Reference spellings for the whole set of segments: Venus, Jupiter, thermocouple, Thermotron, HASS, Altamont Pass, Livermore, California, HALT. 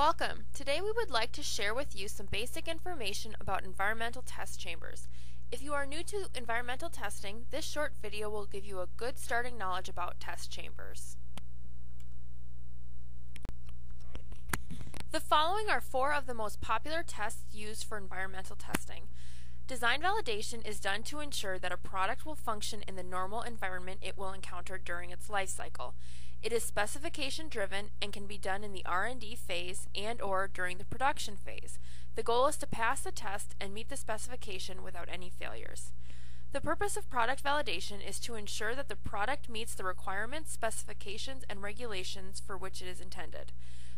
Welcome! Today we would like to share with you some basic information about environmental test chambers. If you are new to environmental testing, this short video will give you a good starting knowledge about test chambers. The following are four of the most popular tests used for environmental testing. Design validation is done to ensure that a product will function in the normal environment it will encounter during its life cycle. It is specification driven and can be done in the R&D phase and/or during the production phase. The goal is to pass the test and meet the specification without any failures. The purpose of product validation is to ensure that the product meets the requirements, specifications, and regulations for which it is intended.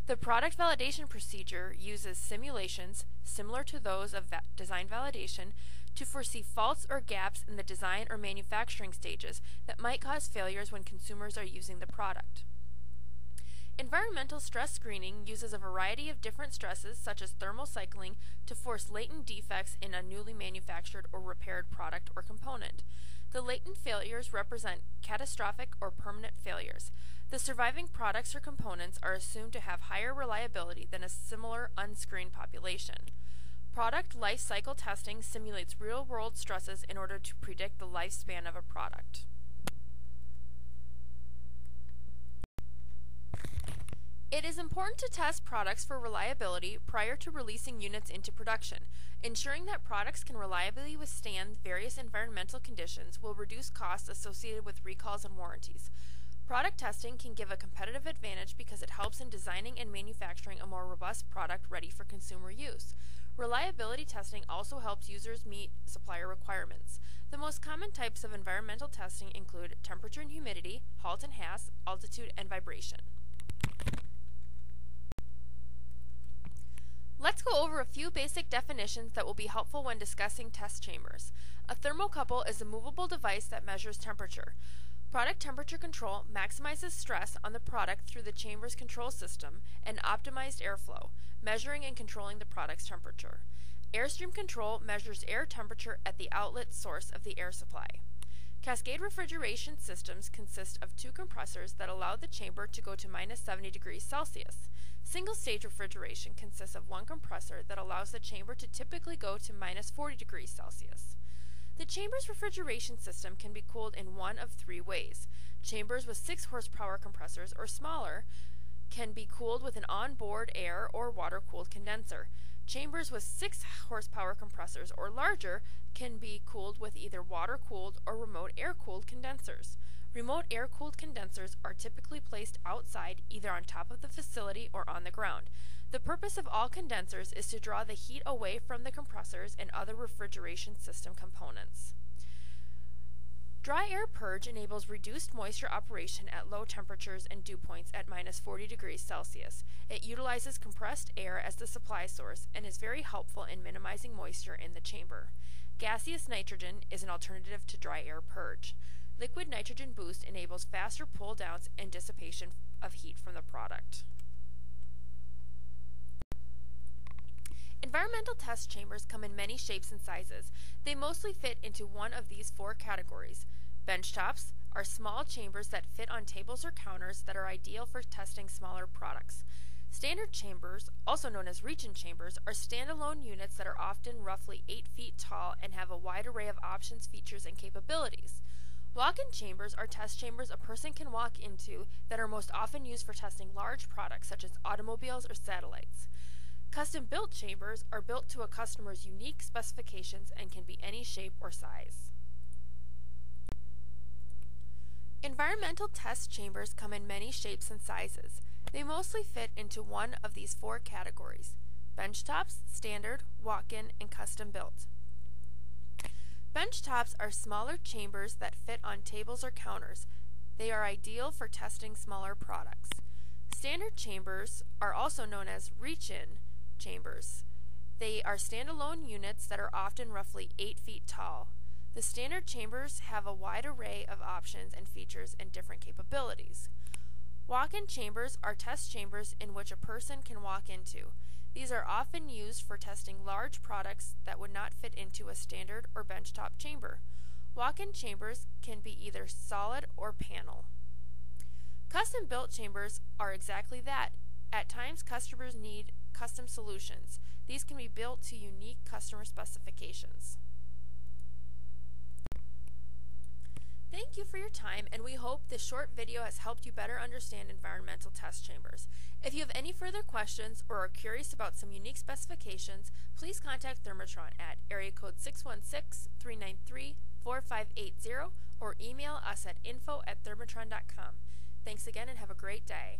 The product validation procedure uses simulations, similar to those of design validation, to foresee faults or gaps in the design or manufacturing stages that might cause failures when consumers are using the product. Environmental stress screening uses a variety of different stresses, such as thermal cycling, to force latent defects in a newly manufactured or repaired product or component. The latent failures represent catastrophic or permanent failures. The surviving products or components are assumed to have higher reliability than a similar unscreened population. Product life cycle testing simulates real-world stresses in order to predict the lifespan of a product. It is important to test products for reliability prior to releasing units into production. Ensuring that products can reliably withstand various environmental conditions will reduce costs associated with recalls and warranties. Product testing can give a competitive advantage because it helps in designing and manufacturing a more robust product ready for consumer use. Reliability testing also helps users meet supplier requirements. The most common types of environmental testing include temperature and humidity, HALT and HASS, altitude, and vibration. Let's go over a few basic definitions that will be helpful when discussing test chambers. A thermocouple is a movable device that measures temperature. Product temperature control maximizes stress on the product through the chamber's control system and optimized airflow, measuring and controlling the product's temperature. Airstream control measures air temperature at the outlet source of the air supply. Cascade refrigeration systems consist of two compressors that allow the chamber to go to -70°C. Single-stage refrigeration consists of one compressor that allows the chamber to typically go to -40°C. The chamber's refrigeration system can be cooled in one of three ways. Chambers with 6 horsepower compressors or smaller can be cooled with an onboard air or water-cooled condenser. Chambers with 6 horsepower compressors or larger can be cooled with either water-cooled or remote air-cooled condensers. Remote air-cooled condensers are typically placed outside, either on top of the facility or on the ground. The purpose of all condensers is to draw the heat away from the compressors and other refrigeration system components. Dry air purge enables reduced moisture operation at low temperatures and dew points at -40°C. It utilizes compressed air as the supply source and is very helpful in minimizing moisture in the chamber. Gaseous nitrogen is an alternative to dry air purge. Liquid nitrogen boost enables faster pull downs and dissipation of heat from the product. Environmental test chambers come in many shapes and sizes. They mostly fit into one of these four categories. Benchtops are small chambers that fit on tables or counters that are ideal for testing smaller products. Standard chambers, also known as region chambers, are standalone units that are often roughly 8 feet tall and have a wide array of options, features, and capabilities. Walk-in chambers are test chambers a person can walk into that are most often used for testing large products such as automobiles or satellites. Custom-built chambers are built to a customer's unique specifications and can be any shape or size. Environmental test chambers come in many shapes and sizes. They mostly fit into one of these four categories: benchtops, standard, walk-in, and custom-built. Benchtops are smaller chambers that fit on tables or counters. They are ideal for testing smaller products. Standard chambers are also known as reach-in chambers. They are standalone units that are often roughly 8 feet tall. The standard chambers have a wide array of options and features and different capabilities. Walk-in chambers are test chambers in which a person can walk into. These are often used for testing large products that would not fit into a standard or benchtop chamber. Walk-in chambers can be either solid or panel. Custom-built chambers are exactly that, At times, customers need custom solutions. These can be built to unique customer specifications. Thank you for your time, and we hope this short video has helped you better understand environmental test chambers. If you have any further questions or are curious about some unique specifications, please contact Thermotron at area code 616-393-4580 or email us at info@thermotron.com. Thanks again and have a great day.